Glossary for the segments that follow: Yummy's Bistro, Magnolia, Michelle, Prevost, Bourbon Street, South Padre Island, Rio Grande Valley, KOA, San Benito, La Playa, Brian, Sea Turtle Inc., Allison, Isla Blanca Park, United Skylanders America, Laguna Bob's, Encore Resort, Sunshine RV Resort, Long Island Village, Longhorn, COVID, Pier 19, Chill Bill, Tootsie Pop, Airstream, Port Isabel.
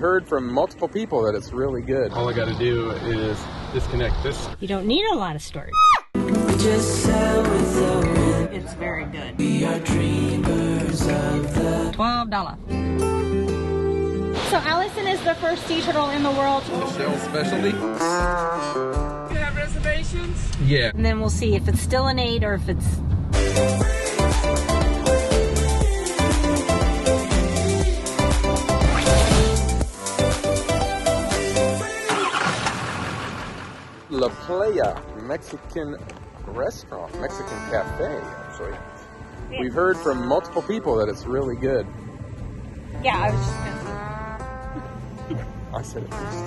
Heard from multiple people that it's really good. All I gotta do is disconnect this. You don't need a lot of storage. Just it's very good. We are dreamers of the $12. So Allison is the first sea turtle in the world. Michelle's specialty. Do you have reservations? Yeah. And then we'll see if it's still an 8 or if it's... La Playa Mexican restaurant, Mexican cafe, actually. Yeah. We've heard from multiple people that it's really good. Yeah, I was just gonna say. I said it first.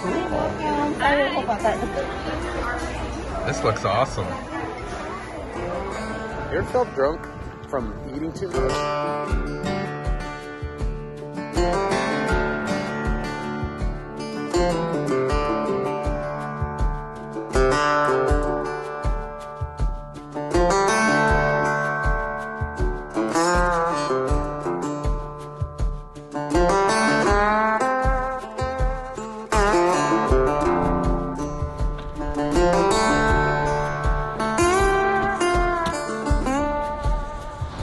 Cool. I don't know about that. This looks awesome. You ever felt drunk from eating too much?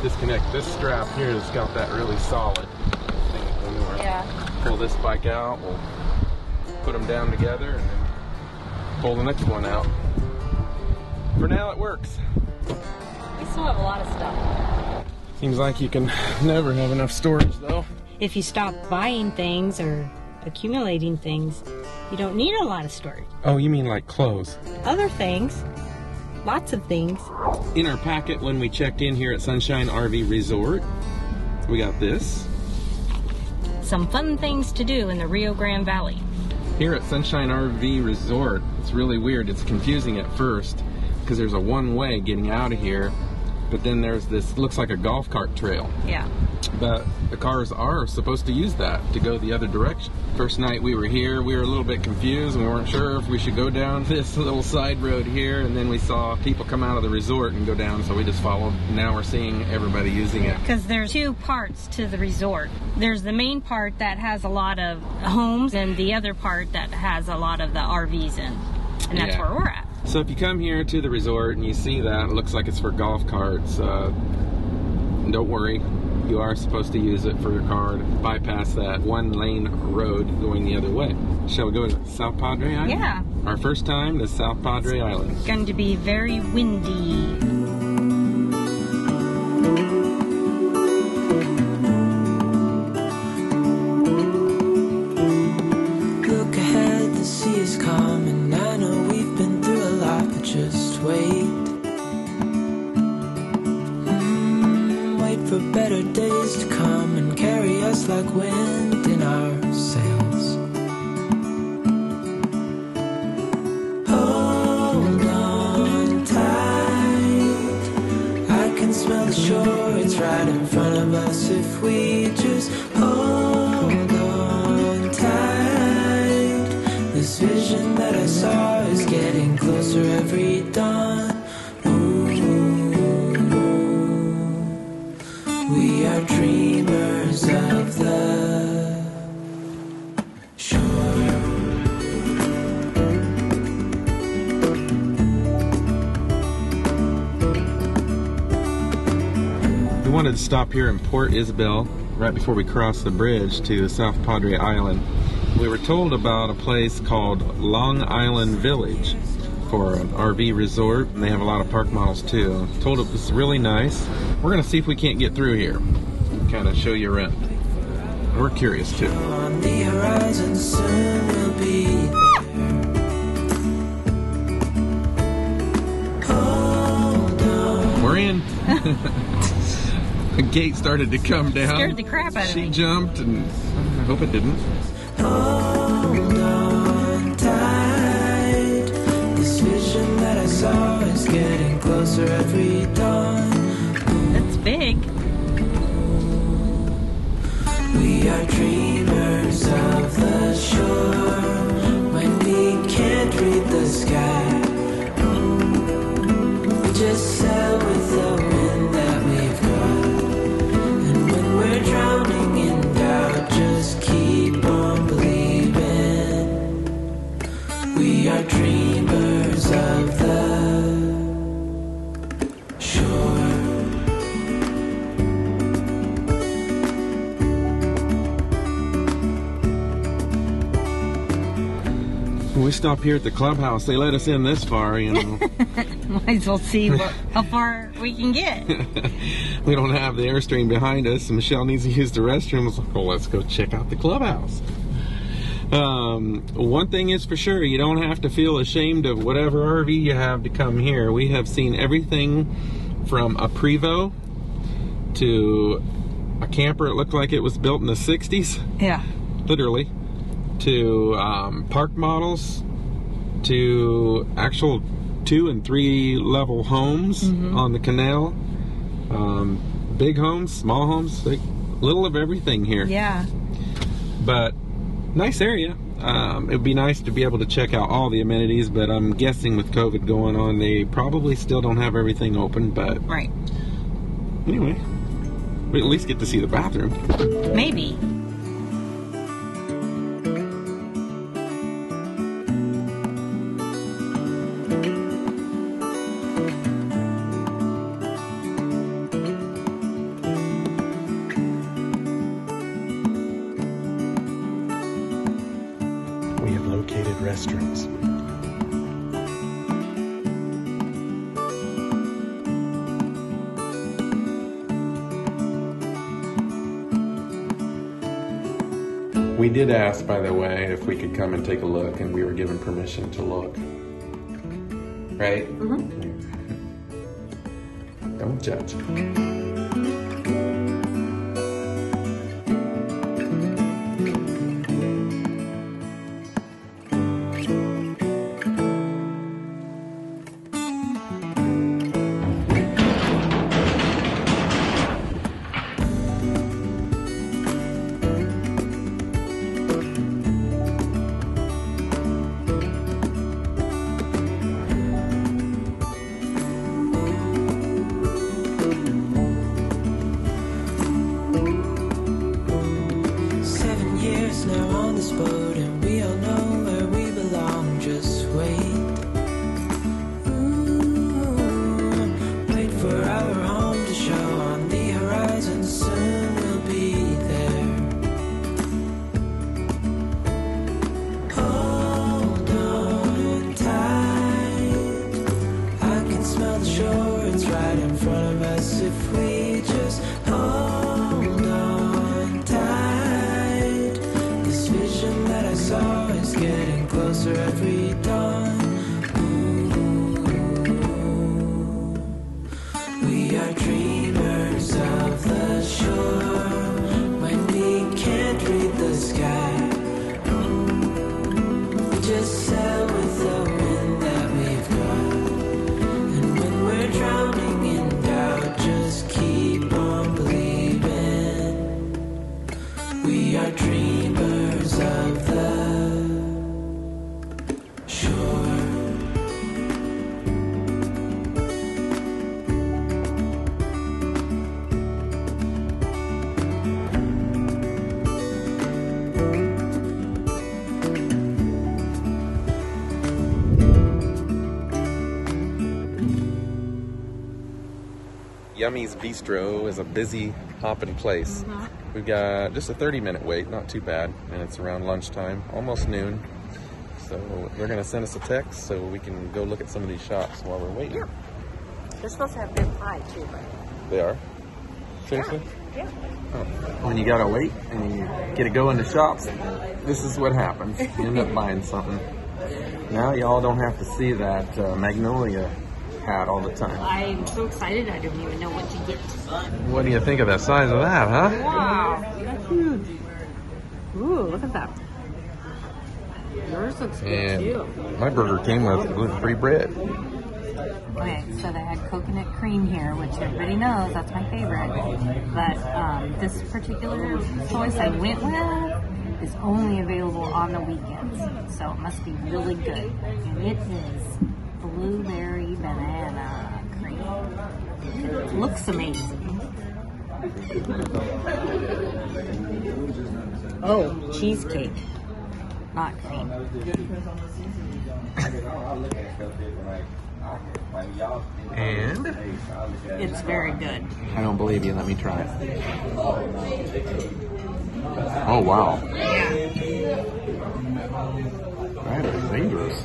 Disconnect this strap here that's got that really solid thing. Yeah. Pull this bike out, we'll put them down together and then pull the next one out. For now it works. We still have a lot of stuff. Seems like you can never have enough storage though. If you stop buying things or accumulating things, you don't need a lot of storage. Oh, you mean like clothes? Other things. Lots of things. In our packet when we checked in here at Sunshine RV Resort, we got this. Some fun things to do in the Rio Grande Valley. Here at Sunshine RV Resort, it's really weird. It's confusing at first because there's a one-way getting out of here, but then there's this, looks like a golf cart trail. Yeah. But the cars are supposed to use that to go the other direction. First night we were here, we were a little bit confused and we weren't sure if we should go down this little side road here, and then we saw people come out of the resort and go down, so we just followed. Now we're seeing everybody using it. Because there's two parts to the resort. There's the main part that has a lot of homes and the other part that has a lot of the RVs in, and that's where we're at. So if you come here to the resort and you see that, it looks like it's for golf carts, don't worry. You are supposed to use it for your car to bypass that one-lane road going the other way. Shall we go to South Padre Island? Yeah. Our first time to South Padre Island. It's going to be very windy. Like wind in our sails. Hold on tight. I can smell the shore, it's right in front of us. If we just hold on tight, this vision that I saw is getting closer every dawn. We are dreamers of the shore. We wanted to stop here in Port Isabel right before we crossed the bridge to South Padre Island. We were told about a place called Long Island Village for an RV resort, and they have a lot of park models too. I'm told it was really nice. We're gonna see if we can't get through here. Kind of show you around. We're curious too. On the horizon soon will be there. We're in. The gate started to come down. Scared the crap out of me. She jumped, and I hope it didn't. Hold on tight. This vision that I saw is getting closer every dawn. Big. We are dreamers of the shore when we can't read the sky. We just sail with the wind that we've got, and when we're drowning. we stop here at the clubhouse. They let us in this far, you know. Might as well see how far we can get. We don't have the Airstream behind us, and Michelle needs to use the restroom. I was like, well, let's go check out the clubhouse. One thing is for sure, you don't have to feel ashamed of whatever RV you have to come here. We have seen everything from a Prevost to a camper, it looked like it was built in the 60s. Yeah. Literally. To park models, to actual 2- and 3- level homes on the canal. Big homes, small homes, like little of everything here. Yeah. But nice area. It would be nice to be able to check out all the amenities, but I'm guessing with COVID going on, they probably still don't have everything open, but. Right. Anyway, we at least get to see the bathroom. Maybe. We did ask, by the way, if we could come and take a look, and we were given permission to look. Right? Mm-hmm. Don't judge. Yummy's Bistro is a busy hopping place. We've got just a 30-minute wait, not too bad, and it's around lunchtime, almost noon. So they're gonna send us a text so we can go look at some of these shops while we're waiting. Yeah. They're supposed to have been high too, right? They are? Seriously? Yeah. Oh. When you gotta wait and you get to go into shops, this is what happens. You end up buying something. Now y'all don't have to see that Magnolia all the time. I'm so excited I don't even know what to get. What do you think of the size of that, huh? Wow, that's huge. Ooh, look at that. Yours looks good too. My burger came with gluten-free bread. Okay, so they had coconut cream here, which everybody knows that's my favorite. But this particular choice I went with is only available on the weekends. So it must be really good. And it is blueberry banana cream. Looks amazing. Oh, cheesecake, not cream. And it's very good. I don't believe you. Let me try it. Oh wow! Yeah. That is dangerous.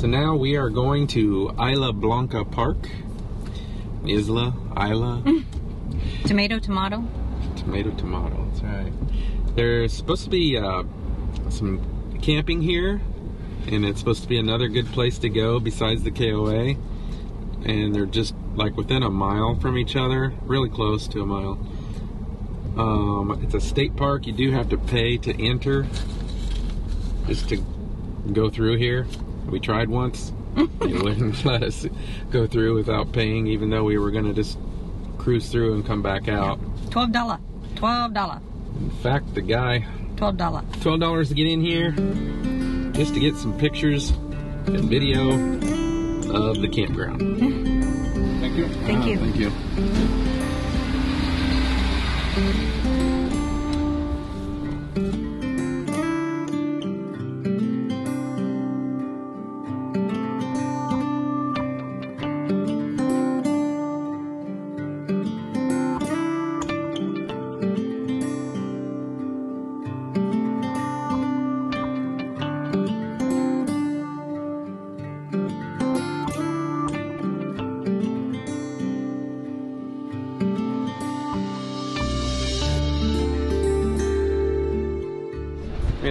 So now we are going to Isla Blanca Park. Isla. Tomato, tomato. That's right. There's supposed to be some camping here, and it's supposed to be another good place to go besides the KOA. And they're just like within a mile from each other, really close to a mile. It's a state park. You do have to pay to enter, just to go through here. We tried once. They wouldn't let us go through without paying, even though we were going to just cruise through and come back out. $12. In fact, the guy... $12 to get in here, just to get some pictures and video of the campground. Thank you. Thank you.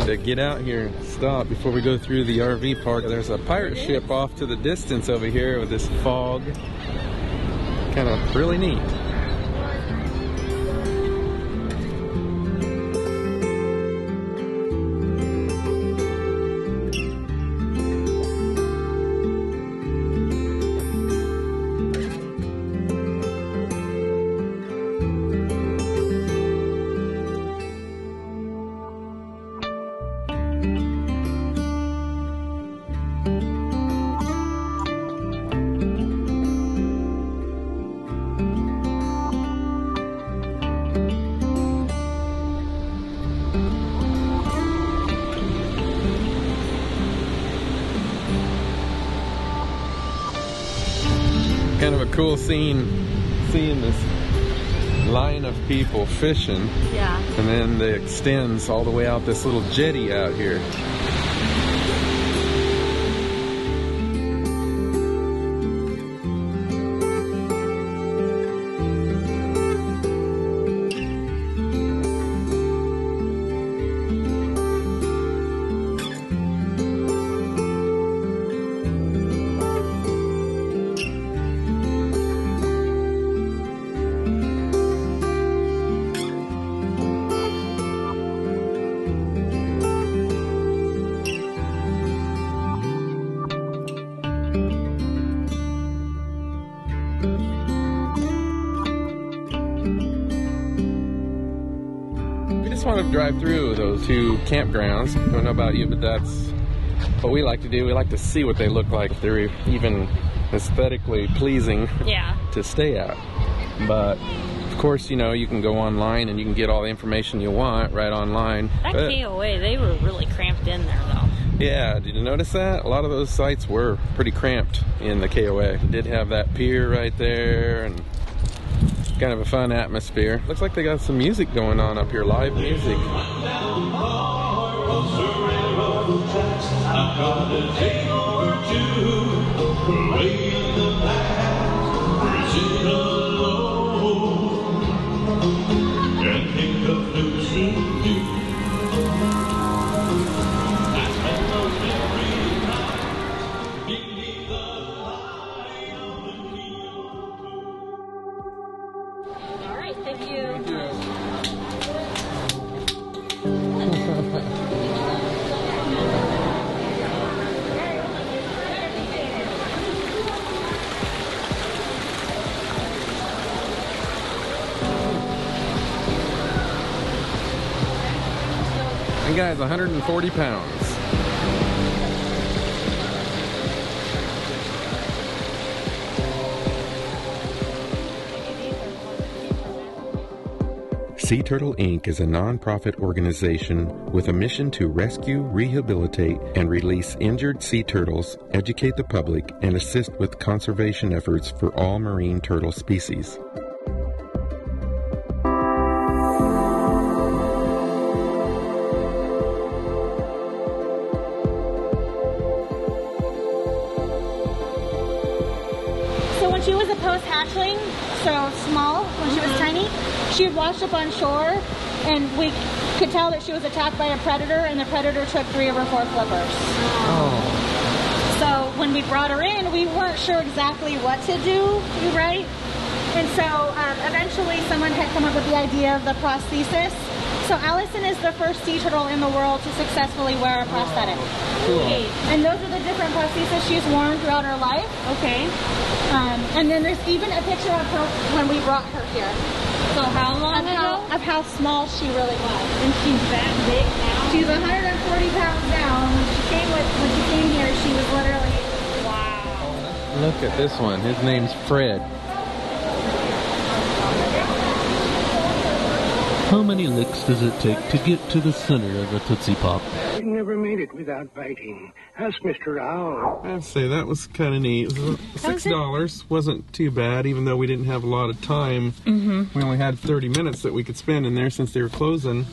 To get out here and stop before we go through the RV park. There's a pirate ship off to the distance over here with this fog. Kind of really neat. Kind of a cool scene, seeing this line of people fishing, yeah, and then it extends all the way out this little jetty out here. Want to drive through those two campgrounds. I don't know about you, but that's what we like to do. We like to see what they look like, if they're even aesthetically pleasing, yeah, to stay at. But of course, you know, you can go online and you can get all the information you want right online. That but, KOA, they were really cramped in there though. Yeah, did you notice that? A lot of those sites were pretty cramped in the KOA. It did have that pier right there, and kind of a fun atmosphere. Looks like they got some music going on up here, live music. That guy's 140 pounds. Sea Turtle Inc. is a nonprofit organization with a mission to rescue, rehabilitate, and release injured sea turtles, educate the public, and assist with conservation efforts for all marine turtle species. so small when she was tiny, she washed up on shore and we could tell that she was attacked by a predator and the predator took 3 of her 4 flippers. Oh. So when we brought her in, we weren't sure exactly what to do, right? And so eventually someone had come up with the idea of the prosthesis. So Allison is the first sea turtle in the world to successfully wear a prosthetic. Cool. And those are the different prostheses she's worn throughout her life. Okay. And then there's even a picture of her when we brought her here. So how long ago? Of how small she really was. And she's that big now? She's 140 pounds now. When she came here, she was literally, wow. Look at this one. His name's Fred. How many licks does it take to get to the center of a Tootsie Pop? I never made it without biting. Ask Mr. Owl. I have to say, that was kind of neat. $6 wasn't too bad, even though we didn't have a lot of time. We only had 30 minutes that we could spend in there since they were closing.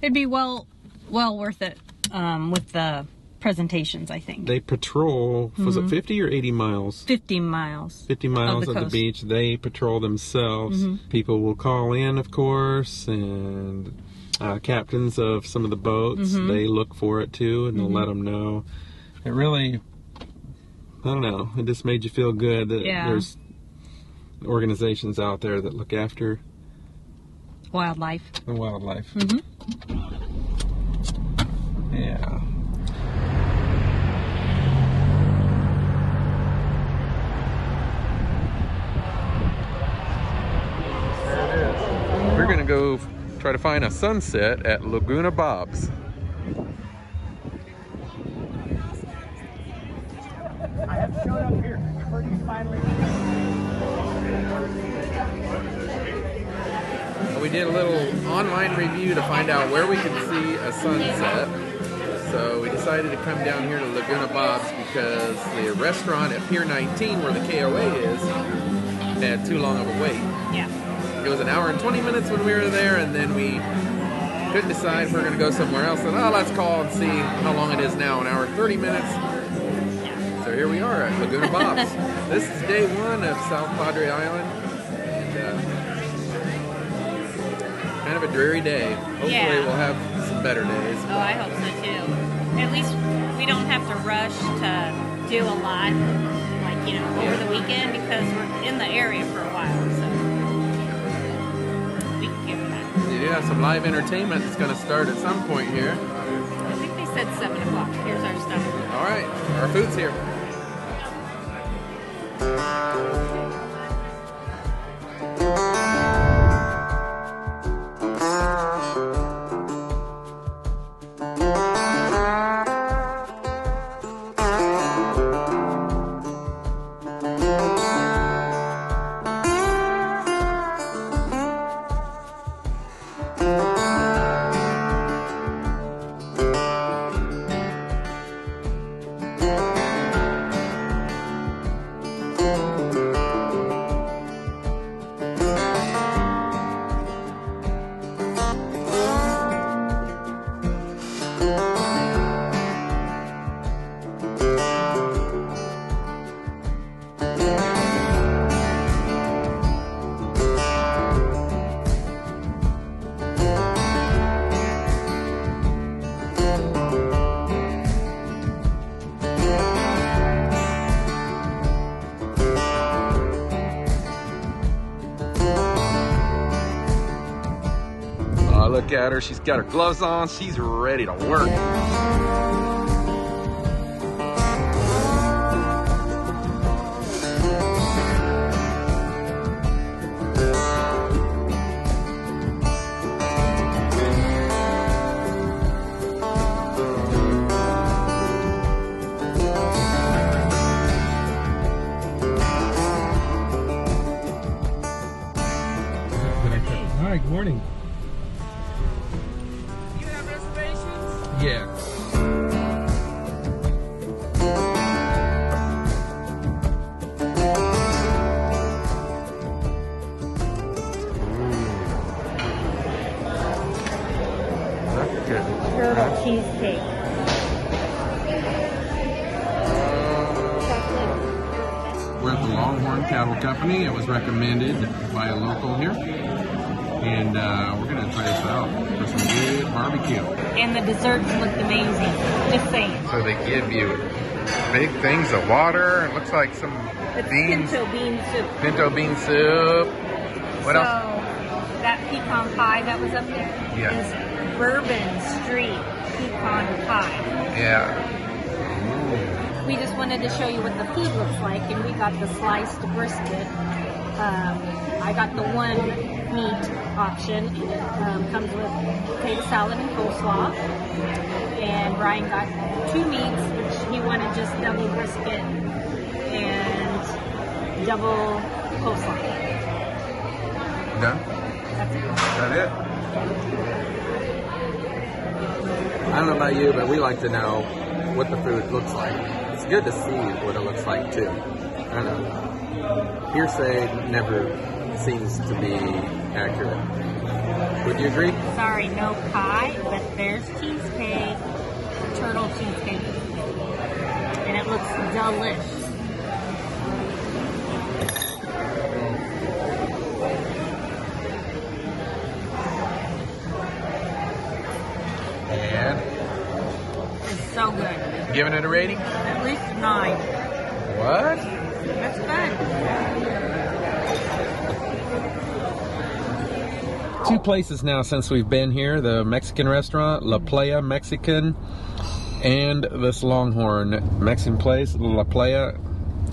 It'd be well worth it with the presentations, I think. They patrol, was it 50 or 80 miles? 50 miles. 50 miles of the beach. They patrol themselves. People will call in, of course, and captains of some of the boats, they look for it too, and they'll let them know. It really, I don't know, it just made you feel good that there's organizations out there that look after wildlife. The wildlife. Yeah. We're gonna go try to find a sunset at Laguna Bob's. I have showed up here. We did a little online review to find out where we could see a sunset. So we decided to come down here to Laguna Bob's because the restaurant at Pier 19 where the KOA is had too long of a wait. Yeah. It was an hour and 20 minutes when we were there, and then we couldn't decide if we were going to go somewhere else. And, oh, let's call and see how long it is now, an hour and 30 minutes. So here we are at Laguna Bob's. This is day 1 of South Padre Island. And kind of a dreary day. Hopefully we'll have some better days. Oh, I hope so, too. At least we don't have to rush to do a lot, like, you know, over the weekend, because we're in the area for a while, so. Yeah, some live entertainment is going to start at some point here. I think they said 7 o'clock. Here's our stuff. All right, our food's here. Look at her, she's got her gloves on, she's ready to work. All right, good morning. Yeah. Turtle cheesecake. Chocolate. We're the Longhorn Cattle Company. It was recommended by a local here. And we're going to try this out for some good barbecue. And the desserts looked amazing. Just saying. So they give you big things of water. It looks like some beans. Pinto bean soup. Pinto bean soup. What else? That pecan pie that was up there is Bourbon Street pecan pie. Yeah. We just wanted to show you what the food looks like, and we got the sliced brisket. I got the one meat option, and it comes with potato salad and coleslaw. And Brian got two meats, which he wanted just double brisket and double coleslaw. Done? Yeah. That's it. I don't know about you, but we like to know what the food looks like. It's good to see what it looks like too. I don't know. Hearsay never seems to be accurate. Would you agree? Sorry, no pie, but there's cheesecake, turtle cheesecake, and it looks delicious. So good. Giving it a rating? At least 9. What? That's good. Two places now since we've been here, the Mexican restaurant, La Playa Mexican, and this Longhorn Mexican place. La Playa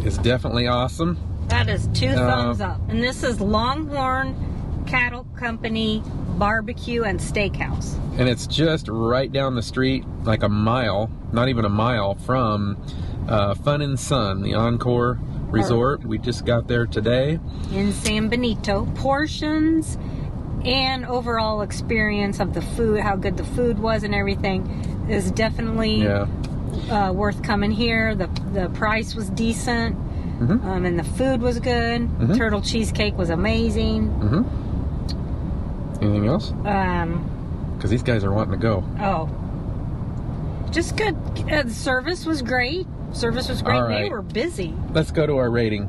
is definitely awesome. That is 2 thumbs up. And this is Longhorn Cattle Company Barbecue and Steakhouse. And it's just right down the street, like a mile, not even a mile, from Fun and Sun, the Encore Resort. We just got there today. In San Benito. Portions and overall experience of the food, how good the food was and everything, is definitely worth coming here. The price was decent, and the food was good. The turtle cheesecake was amazing. Anything else? Because these guys are wanting to go. Oh, just good. Service was great. Service was great. Right. They were busy. Let's go to our rating.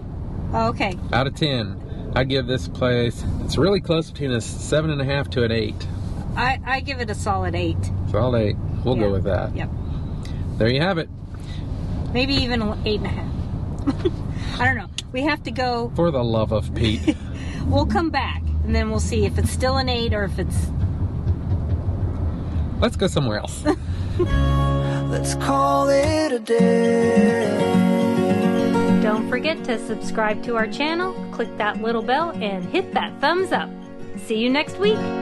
Oh, okay. Out of 10, I give this place. It's really close between a 7.5 to an 8. I give it a solid 8. Solid 8. We'll go with that. Yep. There you have it. Maybe even 8.5. I don't know. We have to go. For the love of Pete. We'll come back and then we'll see if it's still an 8 or if it's. Let's go somewhere else. Let's call it a day. Don't forget to subscribe to our channel, click that little bell, and hit that thumbs up. See you next week.